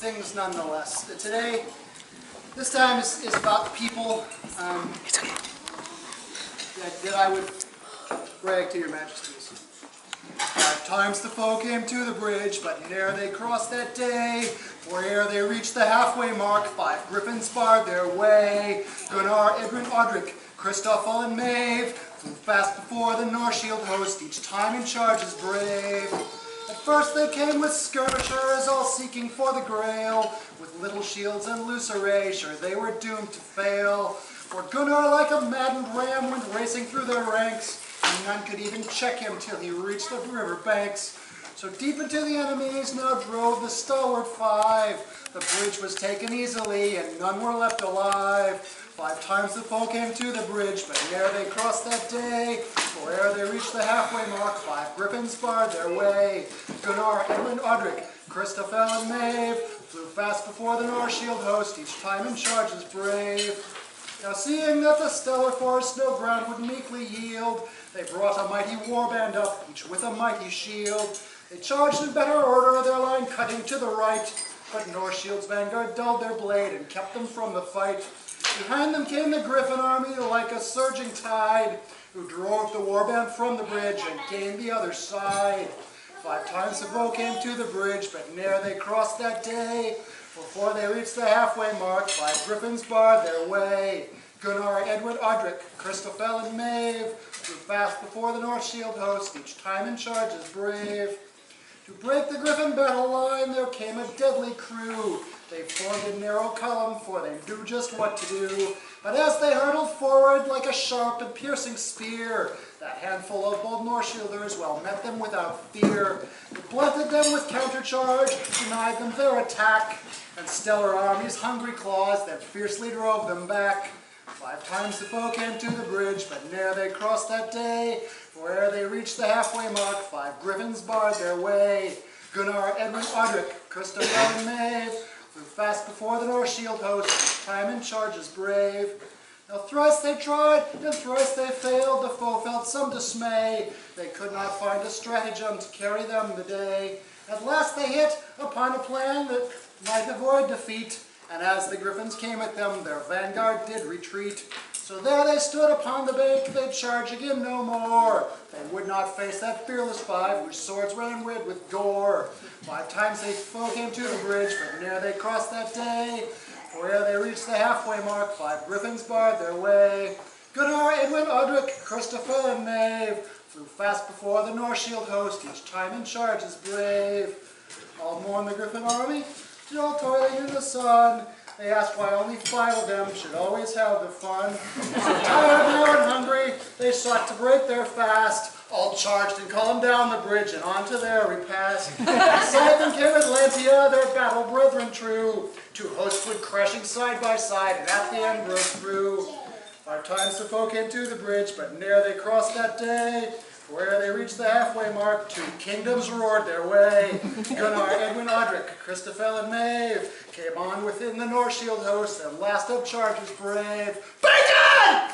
things nonetheless. Today, this time is about the people that I would brag to your majesties. 5 times the foe came to the bridge, but ne'er they crossed that day. For ere they reached the halfway mark, 5 griffins barred their way. Gunnar, Edwin, Audric, Christophel, and Maeve flew fast before the North Shield host, each time in charge is brave. At first they came with skirmishers, all seeking for the grail. With little shields and loose array, sure they were doomed to fail. For Gunnar, like a maddened ram, went racing through their ranks, and none could even check him till he reached the river banks. So deep into the enemies now drove the stalwart 5. The bridge was taken easily, and none were left alive. 5 times the foe came to the bridge, but ere they crossed that day, for ere they reached the halfway mark, 5 griffins barred their way. Gunnar, Edwin, Audric, Christophel, and Maeve flew fast before the North Shield host, each time in charge is brave. Now seeing that the stellar forest no ground would meekly yield, they brought a mighty warband up, each with a mighty shield. They charged in better order, their line cutting to the right, but North Shield's vanguard dulled their blade and kept them from the fight. Behind them came the Griffin army like a surging tide, who drove the warband from the bridge and gained the other side. 5 times the foe came to the bridge, but ne'er they crossed that day. Before they reached the halfway mark, 5 griffins barred their way. Gunnar, Edwin, Audric, Christophel, and Maeve flew fast before the North Shield host, each time in charge is brave. To break the griffin battle line, there came a deadly crew. They formed a narrow column, for they knew just what to do. But as they hurtled forward like a sharp and piercing spear, that handful of bold North Shielders well met them without fear. They blunted them with countercharge, denied them their attack, and stellar armies' hungry claws that fiercely drove them back. 5 times the foe came to the bridge, but ne'er they crossed that day, for ere they reached the halfway mark, 5 griffins barred their way. Gunnar, Edwin, Audric, Christophel, and Maeve flew fast before the North Shield host, time in charge is brave. Now thrice they tried, and thrice they failed, the foe felt some dismay. They could not find a stratagem to carry them the day. At last they hit upon a plan that might avoid defeat, and as the griffins came at them, their vanguard did retreat. So there they stood upon the bank, they'd charge again no more. They would not face that fearless 5, whose swords ran red with gore. 5 times they foe came to the bridge, but ne'er they crossed that day. For ere they reached the halfway mark, 5 griffins barred their way. Gunnar, Edwin, Audric, Christophel, and Maeve flew fast before the North Shield host, each time in charge is brave. All mourn the griffin army, still toiling in the sun. They asked why only 5 of them should always have the fun. So tired now and hungry, they sought to break their fast. All charged and column down the bridge and onto their repast. Beside them came Atlantia, their battle brethren true. 2 hosts went crashing side by side, and at the end broke through. 5 times the foe came to the bridge, but ne'er they crossed that day. Where they reached the halfway mark, 2 kingdoms roared their way. Gunnar, Edwin, Audric, Christophel, and Maeve came on within the North Shield host, and last up charge was brave. Bacon!